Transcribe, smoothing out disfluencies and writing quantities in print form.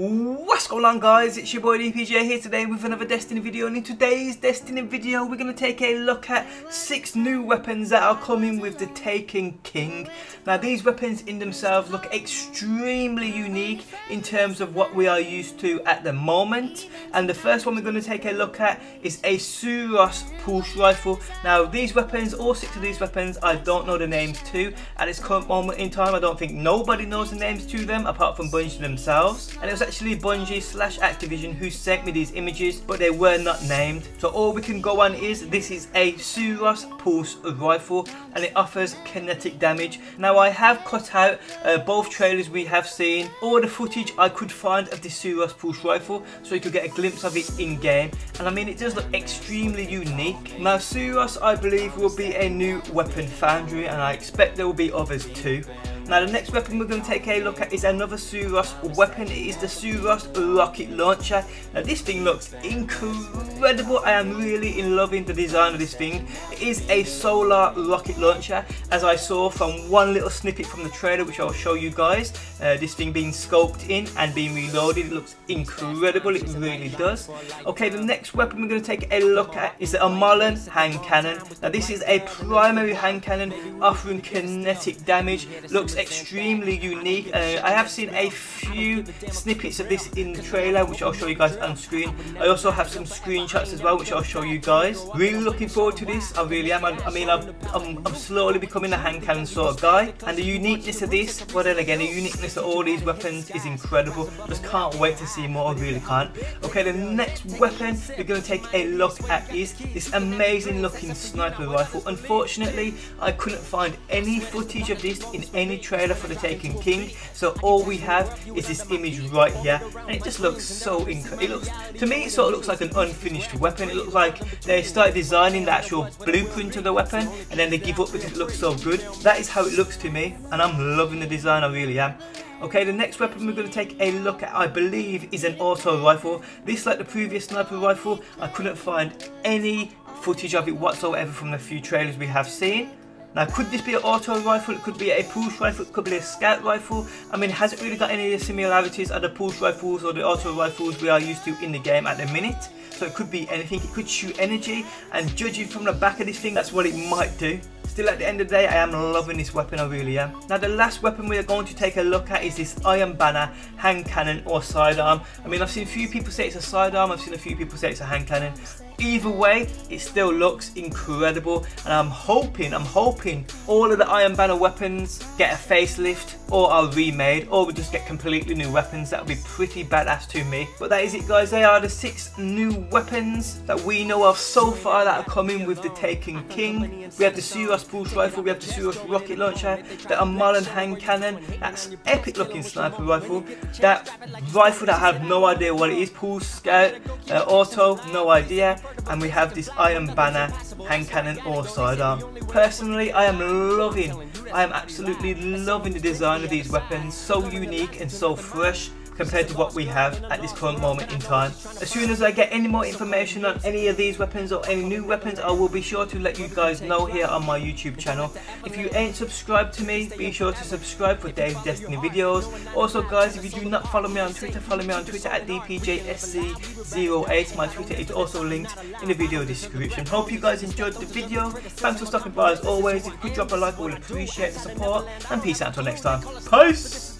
What's going on, guys? It's your boy DPJ here today with another Destiny video, and in today's Destiny video we're going to take a look at 6 new weapons that are coming with the Taken King. Now, these weapons in themselves look extremely unique in terms of what we are used to at the moment, and the first one we're going to take a look at is a Suros pulse rifle. Now, these weapons, all 6 of these weapons, I don't know the names to at this current moment in time. I don't think nobody knows the names to them apart from Bungie themselves, and it was actually Bungie / Activision who sent me these images, but they were not named. So all we can go on is this is a Suros pulse rifle and it offers kinetic damage. Now, I have cut out both trailers we have seen, all the footage I could find of the Suros pulse rifle, so you could get a glimpse of it in game, and I mean, it does look extremely unique. Now, Suros, I believe, will be a new weapon foundry, and I expect there will be others too. Now, the next weapon we're going to take a look at is another Suros weapon. It is the Suros rocket launcher. Now, this thing looks incredible. I am really loving the design of this thing. It is a solar rocket launcher, as I saw from one little snippet from the trailer, which I'll show you guys. This thing being sculpted in and being reloaded, it looks incredible. It really does. Okay, the next weapon we're going to take a look at is the Amarlan hand cannon. Now, this is a primary hand cannon offering kinetic damage. Looks extremely unique. I have seen a few snippets of this in the trailer, which I'll show you guys on screen. I also have some screenshots as well, which I'll show you guys. Really looking forward to this, I really am. I mean I'm slowly becoming a hand cannon sort of guy, and the uniqueness of this, well, then again, the uniqueness of all these weapons is incredible. Just can't wait to see more, I really can't. Okay, the next weapon we're going to take a look at is this amazing looking sniper rifle. Unfortunately, I couldn't find any footage of this in any trailer for the Taken King, so all we have is this image right here, and it just looks so incredible. It looks, to me, it sort of looks like an unfinished weapon. It looks like they started designing the actual blueprint of the weapon and then they give up because it looks so good. That is how it looks to me, and I'm loving the design, I really am. Okay, the next weapon we're going to take a look at, I believe, is an auto rifle. This, like the previous sniper rifle, I couldn't find any footage of it whatsoever from the few trailers we have seen. Now, could this be an auto rifle? It could be a pulse rifle, it could be a scout rifle. I mean, it hasn't really got any of the similarities of the pulse rifles or the auto rifles we are used to in the game at the minute. So it could be anything, it could shoot energy, and judging from the back of this thing, that's what it might do. Still, at the end of the day, I am loving this weapon, I really am. Now, the last weapon we are going to take a look at is this Iron Banner hand cannon or sidearm. I mean, I've seen a few people say it's a sidearm, I've seen a few people say it's a hand cannon. Either way, it still looks incredible, and I'm hoping all of the Iron Banner weapons get a facelift or are remade, or we just get completely new weapons. That would be pretty badass to me. But that is it, guys. They are the 6 new weapons that we know of so far that are coming with the Taken King. We have the Suros pulse rifle, we have the Suros rocket launcher, the Amarlan hand cannon, that's epic looking sniper rifle, that rifle that I have no idea what it is, pulse, scout, auto, no idea, and we have this Iron Banner hand cannon or sidearm. Personally, I am absolutely loving the design of these weapons. So unique and so fresh compared to what we have at this current moment in time. As soon as I get any more information on any of these weapons or any new weapons, I will be sure to let you guys know here on my YouTube channel. If you ain't subscribed to me, be sure to subscribe for daily Destiny videos. Also, guys, if you do not follow me on Twitter, follow me on Twitter at DPJSC08. My Twitter is also linked in the video description. Hope you guys enjoyed the video. Thanks for stopping by as always. If you could drop a like, I would appreciate the support, and peace out until next time. Peace!